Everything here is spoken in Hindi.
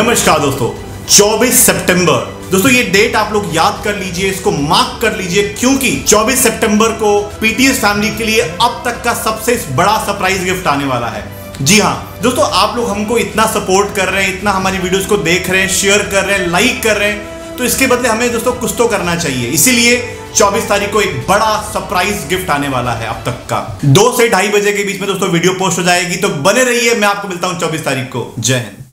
नमस्कार दोस्तों, 24 सितंबर। दोस्तों ये डेट आप लोग याद कर लीजिए, इसको मार्क कर लीजिए, क्योंकि 24 सितंबर को पीटीएस फैमिली के लिए अब तक का सबसे बड़ा सरप्राइज गिफ्ट आने वाला है। जी हाँ दोस्तों, आप लोग हमको इतना सपोर्ट कर रहे हैं, इतना हमारी वीडियोस को देख रहे हैं, शेयर कर रहे हैं, लाइक कर रहे हैं, तो इसके बदले हमें दोस्तों कुछ तो करना चाहिए। इसीलिए 24 तारीख को एक बड़ा सरप्राइज गिफ्ट आने वाला है। अब तक का 2 से 2:30 बजे के बीच में दोस्तों वीडियो पोस्ट हो जाएगी, तो बने रहिए। मैं आपको मिलता हूँ 24 तारीख को। जय हिंद।